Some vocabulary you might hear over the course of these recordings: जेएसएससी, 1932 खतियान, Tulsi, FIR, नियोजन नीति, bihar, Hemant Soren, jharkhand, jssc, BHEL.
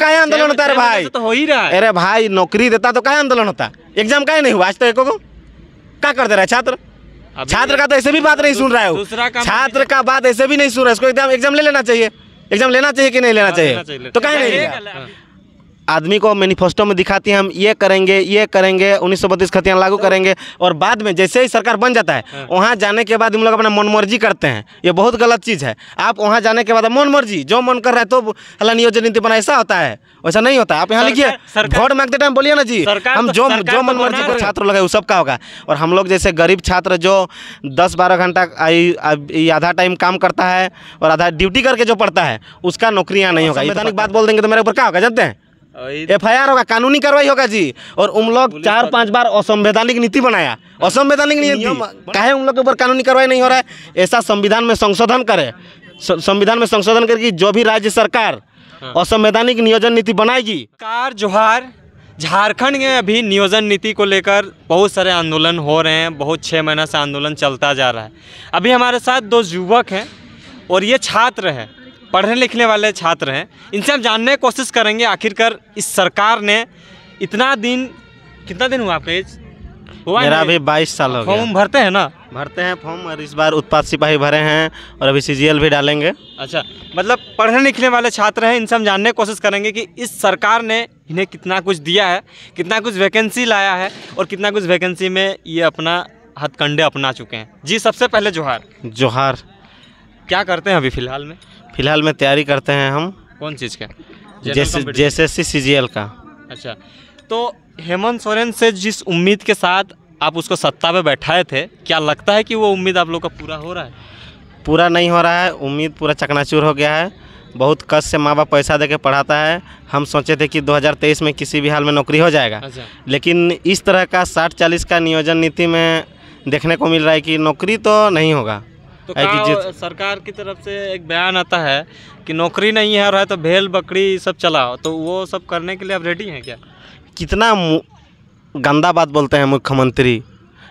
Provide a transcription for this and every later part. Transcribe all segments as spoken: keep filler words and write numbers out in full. काहे आंदोलन होता है भाई? तो हो ही रहा है। अरे भाई नौकरी देता तो काहे आंदोलन होता? एग्जाम काहे नहीं हुआ आज तो? एक को क्या कर दे रहा है छात्र? छात्र का तो ऐसे भी बात नहीं सुन रहा है, छात्र का बात ऐसे भी नहीं सुन रहा है। इसको एग्जाम ले लेना चाहिए, एग्जाम लेना चाहिए कि नहीं लेना चाहिए? तो काहे नहीं? आदमी को मैनिफेस्टो में दिखाती है हम ये करेंगे ये करेंगे, उन्नीस सौ बत्तीस खतियान लागू करेंगे, और बाद में जैसे ही सरकार बन जाता है वहाँ जाने के बाद हम लोग अपना मनमर्जी करते हैं। ये बहुत गलत चीज़ है। आप वहाँ जाने के बाद मनमर्जी जो मन कर रहा है तो हला नियोजन नीति बना, ऐसा होता है वैसा नहीं होता है। आप यहाँ लिखिए वोट मांगते टाइम बोलिए ना जी हम जो जो मनमर्जी पर छात्र लोग है वो सबका होगा। और हम लोग जैसे गरीब छात्र जो दस बारह घंटा आधा टाइम काम करता है और आधा ड्यूटी करके जो पढ़ता है उसका नौकरियाँ नहीं होगा। संवैधानिक बात बोल देंगे तो मेरे ऊपर क्या होगा जानते हैं? एफ आई आर होगा, कानूनी कार्रवाई होगा जी। और उन लोग चार पांच बार असंवैधानिक नीति बनाया, असंवैधानिक नीति काहे उन लोग के ऊपर कानूनी कार्रवाई नहीं हो रहा है? ऐसा संविधान में संशोधन करे, संविधान में संशोधन करके जो भी राज्य सरकार असंवैधानिक नियोजन नीति बनाएगी। सरकार जोहार। झारखंड में अभी नियोजन नीति को लेकर बहुत सारे आंदोलन हो रहे हैं, बहुत छः महीना से आंदोलन चलता जा रहा है। अभी हमारे साथ दो युवक हैं और ये छात्र हैं, पढ़ने लिखने वाले छात्र हैं। इनसे हम जानने की कोशिश करेंगे आखिरकार इस सरकार ने इतना दिन, कितना दिन हुआ आपका एज हुआ? मेरा अभी बाईस साल हो गया। फॉर्म भरते हैं ना? भरते हैं फॉर्म, और इस बार उत्पाद सिपाही भरे हैं और अभी सी जी एल भी डालेंगे। अच्छा, मतलब पढ़ने लिखने वाले छात्र हैं, इनसे हम जानने की कोशिश करेंगे कि इस सरकार ने इन्हें कितना कुछ दिया है, कितना कुछ वैकेंसी लाया है और कितना कुछ वैकेंसी में ये अपना हथकंडे अपना चुके हैं। जी सबसे पहले जोहार। जोहार। क्या करते हैं अभी फ़िलहाल में? फिलहाल में तैयारी करते हैं हम। कौन चीज़ का? जेएसएससी सीजीएल का। अच्छा, तो हेमंत सोरेन से जिस उम्मीद के साथ आप उसको सत्ता पे बैठाए थे, क्या लगता है कि वो उम्मीद आप लोग का पूरा हो रहा है? पूरा नहीं हो रहा है उम्मीद, पूरा चकनाचूर हो गया है। बहुत कष्ट से माँ बाप पैसा देके पढ़ाता है। हम सोचे थे कि दो हज़ार तेईस में किसी भी हाल में नौकरी हो जाएगा। अच्छा। लेकिन इस तरह का साठ चालीस का नियोजन नीति में देखने को मिल रहा है कि नौकरी तो नहीं होगा। तो सरकार की तरफ से एक बयान आता है कि नौकरी नहीं है रहा है तो भेल बकरी सब चलाओ, तो वो सब करने के लिए आप रेडी हैं क्या? कितना गंदा बात बोलते हैं मुख्यमंत्री।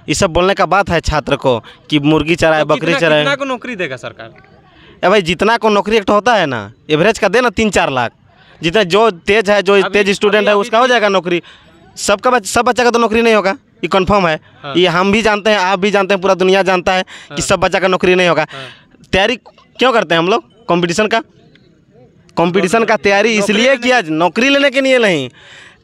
ये सब बोलने का बात है छात्र को कि मुर्गी चराए तो बकरी चराए। कितना को नौकरी देगा सरकार? अरे भाई जितना को नौकरी एक होता है ना एवरेज का देना तीन चार लाख, जितना जो तेज है जो तेज स्टूडेंट है उसका हो जाएगा नौकरी। सबका सब बच्चा का तो नौकरी नहीं होगा, ये कन्फर्म है। हाँ। ये हम भी जानते हैं, आप भी जानते हैं, पूरा दुनिया जानता है कि हाँ। सब बच्चा का नौकरी नहीं होगा। हाँ। तैयारी क्यों करते हैं हम लोग? कंपटीशन का कंपटीशन का तैयारी इसलिए किया, नौकरी लेने के लिए नहीं।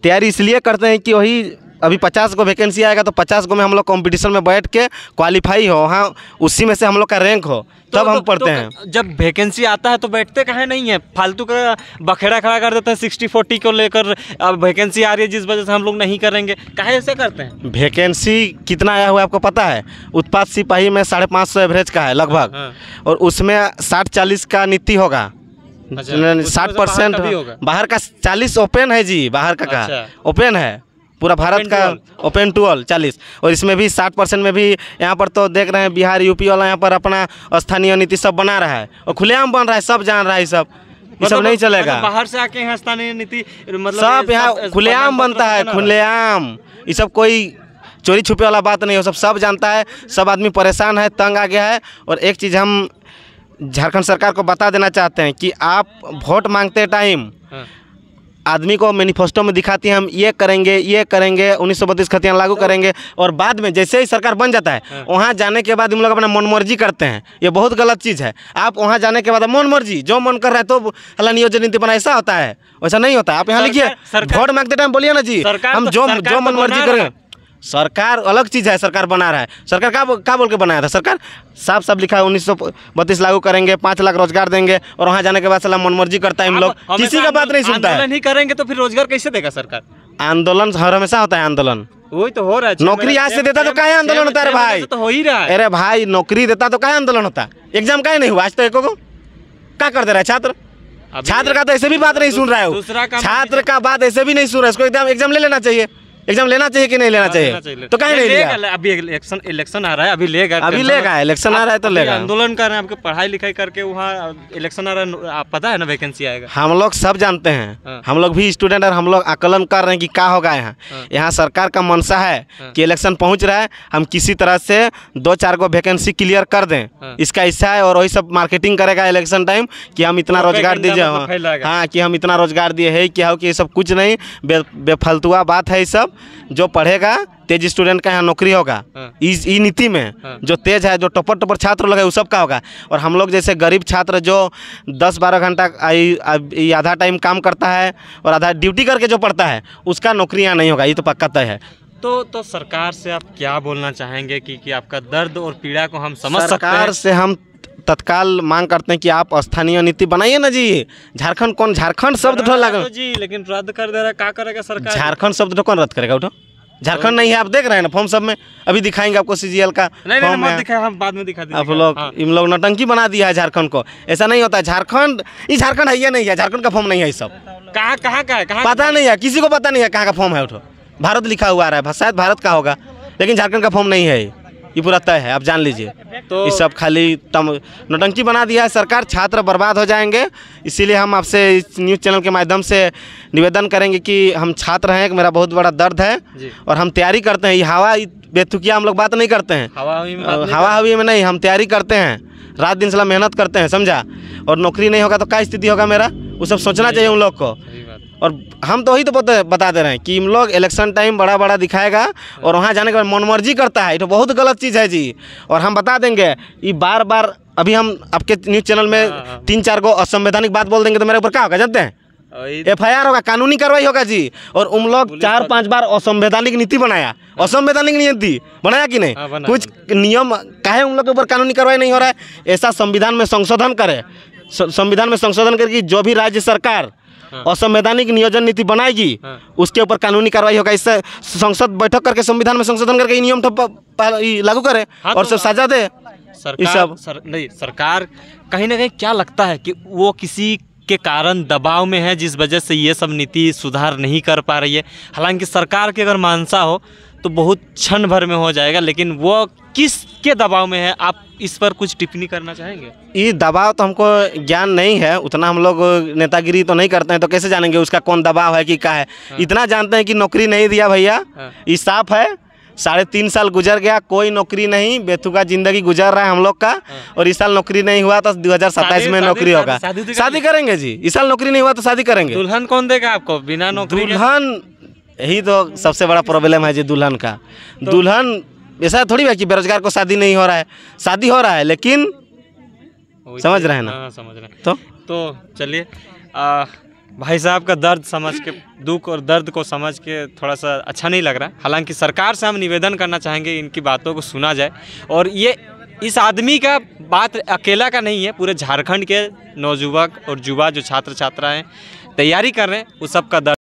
तैयारी इसलिए करते हैं कि वही अभी पचास को वैकेंसी आएगा तो पचास को में हम लोग कंपटीशन में बैठ के क्वालिफाई हो, वहाँ उसी में से हम लोग का रैंक हो, तब तो, हम पढ़ते तो, हैं। जब वैकेंसी आता है तो बैठते कहाँ नहीं है, फालतू का बखेड़ा खड़ा कर देते हैं। सिक्सटी फोर्टी को लेकर वैकेंसी आ रही है जिस वजह से हम लोग नहीं करेंगे, कहे ऐसे करते हैं। वैकेंसी कितना आया हुआ आपको पता है? उत्पाद सिपाही में साढ़े पाँच सौ एवरेज का है लगभग। हाँ, हाँ। और उसमें साठ चालीस का नीति होगा, साठ परसेंट बाहर का, चालीस ओपन है जी, बाहर का ओपन है पूरा भारत का ओपन टूअल चालीस। और इसमें भी साठ परसेंट में भी यहाँ पर तो देख रहे हैं बिहार यूपी वाला यहाँ पर अपना स्थानीय नीति सब बना रहा है और खुलेआम बन रहा है, सब जान रहा है। सब ये सब नहीं चलेगा, बाहर से आके यहाँ स्थानीय नीति सब यहाँ खुलेआम बनता है, खुलेआम। ये सब कोई चोरी छुपे वाला बात नहीं, हो सब सब जानता है, सब आदमी परेशान है, तंग आ गया है। और एक चीज़ हम झारखंड सरकार को बता देना चाहते हैं कि आप वोट मांगते टाइम आदमी को मैनिफेस्टो में दिखाती है हम ये करेंगे ये करेंगे, उन्नीस सौ बत्तीस खतियान लागू करेंगे, और बाद में जैसे ही सरकार बन जाता है वहाँ जाने के बाद हम लोग अपना मनमर्जी करते हैं। ये बहुत गलत चीज़ है। आप वहाँ जाने के बाद मनमर्जी जो मन कर रहा है तो हला नियोजन नीति बना, ऐसा होता है वैसा नहीं होता है। आप यहाँ लिखिए वोट मांगते टाइम बोलिए ना जी हम जो जो मनमर्जी करेंगे। सरकार अलग चीज़ है, सरकार बना रहा है। सरकार का क्या बोल के बनाया था? सरकार साफ साफ लिखा है उन्नीस सौ बत्तीस लागू करेंगे, पाँच लाख रोजगार देंगे, और वहाँ जाने के बाद साला मनमर्जी करता है। हम लोग किसी का बात नहीं सुनता है। आंदोलन ही करेंगे तो फिर रोजगार कैसे देगा सरकार? आंदोलन हर हमेशा होता है, आंदोलन वही तो हो रहा है। नौकरी आज से देता तो काहे आंदोलन होता है भाई? तो हो ही रहा है। अरे भाई नौकरी देता तो काहे आंदोलन होता? एग्जाम काहे नहीं हुआ आज तो? एक को क्या कर दे रहा है छात्र? छात्र का तो ऐसे भी बात नहीं सुन रहा है, छात्र का बात ऐसे भी नहीं सुन रहा है। इसको एग्जाम ले लेना चाहिए, एग्जाम लेना चाहिए कि नहीं लेना चाहिए? तो कहीं नहीं लिया। अभी इलेक्शन इलेक्शन आ रहा है, अभी लेगा अभी लेगा इलेक्शन आ रहा है तो लेगा। आंदोलन कर रहे हैं, आपके पढ़ाई लिखाई करके वहाँ इलेक्शन आ रहा है, आप पता है ना वैकेंसी आएगा। हम लोग सब जानते हैं, हम लोग भी स्टूडेंट और हम लोग आकलन कर रहे हैं कि क्या होगा यहाँ। यहाँ सरकार का मंशा है कि इलेक्शन पहुँच रहा है, हम किसी तरह से दो चार गो वैकेंसी क्लियर कर दें, इसका हिस्सा है। और वही सब मार्केटिंग करेगा इलेक्शन टाइम कि हम इतना रोजगार दीजिए, हाँ कि हम इतना रोजगार दिए है कि हाँ कि ये सब कुछ नहीं बेफालतुआ बात है। ये सब जो पढ़ेगा तेज स्टूडेंट का यहाँ नौकरी होगा। इस ई नीति में जो तेज है, जो टॉपर टॉपर छात्र लोग है, वो सब का होगा। और हम लोग जैसे गरीब छात्र जो दस बारह घंटा आधा टाइम काम करता है और आधा ड्यूटी करके जो पढ़ता है, उसका नौकरी यहाँ नहीं होगा, ये तो पक्का तय है। तो तो सरकार से आप क्या बोलना चाहेंगे कि, कि आपका दर्द और पीड़ा को हम समझ सकते हैं? सरकार से हम तत्काल मांग करते हैं कि आप स्थानीय नीति बनाइए ना जी। झारखंड कौन झारखंड शब्द लगा जी, लेकिन रद्द कर दे रहा है, क्या करेगा सरकार? झारखंड शब्द कौन रद्द करेगा? उठो, झारखंड नहीं है, आप देख रहे हैं ना फॉर्म सब में। अभी दिखाएंगे आपको सीजीएल का नहीं, नहीं, नहीं, दिखा, हम बाद में दिखा देंगे। आप लोग हाँ। इन लोग नौटंकी बना दिया है झारखंड को, ऐसा नहीं होता। झारखंड ये झारखंड है या नहीं है? झारखंड का फॉर्म नहीं है, सब कहाँ कहाँ का है पता नहीं है, किसी को पता नहीं है कहाँ का फॉर्म है। उठो, भारत लिखा हुआ आ रहा है, शायद भारत का होगा, लेकिन झारखंड का फॉर्म नहीं है, ये पूरा तय है, आप जान लीजिए। तो ये सब खाली नौटंकी बना दिया है सरकार, छात्र बर्बाद हो जाएंगे। इसीलिए हम आपसे इस न्यूज़ चैनल के माध्यम से निवेदन करेंगे कि हम छात्र हैं, मेरा बहुत बड़ा दर्द है और हम तैयारी करते हैं। ये हवा बेतुकिया हम लोग बात नहीं करते हैं, हवा हवी में हवा हवी में नहीं, हम तैयारी करते हैं, रात दिन सला मेहनत करते हैं, समझा। और नौकरी नहीं होगा तो क्या स्थिति होगा मेरा, वो सब सोचना चाहिए उन लोग को। और हम तो वही तो बता दे रहे हैं कि इन लोग इलेक्शन टाइम बड़ा बड़ा दिखाएगा और वहाँ जाने के बाद मनमर्जी करता है, ये तो बहुत गलत चीज़ है जी। और हम बता देंगे ये बार बार, अभी हम आपके न्यूज़ चैनल में तीन चार गो असंवैधानिक बात बोल देंगे तो मेरे ऊपर क्या होगा जानते हैं? एफ आई आर होगा, कानूनी कार्रवाई होगा जी। और उन लोग चार पांच बार असंवैधानिक नीति बनाया, असंवैधानिक नीति बनाया कि नहीं? कुछ नियम काहे उन लोग के ऊपर कानूनी कार्रवाई नहीं हो रहा है? ऐसा संविधान में संशोधन करे, संविधान में संशोधन करके जो भी राज्य सरकार असंवैधानिक नियोजन नीति बनाएगी उसके ऊपर कानूनी कार्रवाई होगा। इससे संसद बैठक करके संविधान में संशोधन करके नियम लागू करे और सब सजा दे सरकार। सर, नहीं सरकार कहीं ना कहीं क्या लगता है कि वो किसी के कारण दबाव में है, जिस वजह से ये सब नीति सुधार नहीं कर पा रही है। हालांकि सरकार की अगर मानसा हो तो बहुत क्षण भर में हो जाएगा, लेकिन वो किसके दबाव में है, आप इस पर कुछ टिप्पणी करना चाहेंगे? ये दबाव तो हमको ज्ञान नहीं है उतना, हम लोग नेतागिरी तो नहीं करते हैं, तो कैसे जानेंगे उसका कौन दबाव है कि क्या है। हाँ। इतना जानते हैं कि नौकरी नहीं दिया भैया, हाँ। ये साफ है, साढ़े तीन साल गुजर गया, कोई नौकरी नहीं, बेतुका जिंदगी गुजर रहा है हम लोग का। और इस साल नौकरी नहीं हुआ तो दो हज़ार सत्ताईस में नौकरी होगा, शादी करेंगे जी। इस साल नौकरी नहीं हुआ तो शादी करेंगे। दुल्हन कौन देगा आपको बिना नौकरी? दुल्हन यही तो सबसे बड़ा प्रॉब्लम है जी, दुल्हन का। दुल्हन ऐसा थोड़ी है कि बेरोजगार को शादी नहीं हो रहा है, शादी हो रहा है, लेकिन समझ रहे हैं ना, समझ रहे हैं। तो तो चलिए, भाई साहब का दर्द समझ के, दुख और दर्द को समझ के थोड़ा सा अच्छा नहीं लग रहा। हालांकि सरकार से हम निवेदन करना चाहेंगे इनकी बातों को सुना जाए। और ये इस आदमी का बात अकेला का नहीं है, पूरे झारखंड के नौजुवक और युवा जो छात्र छात्राएँ तैयारी कर रहे हैं, उस सब का दर्द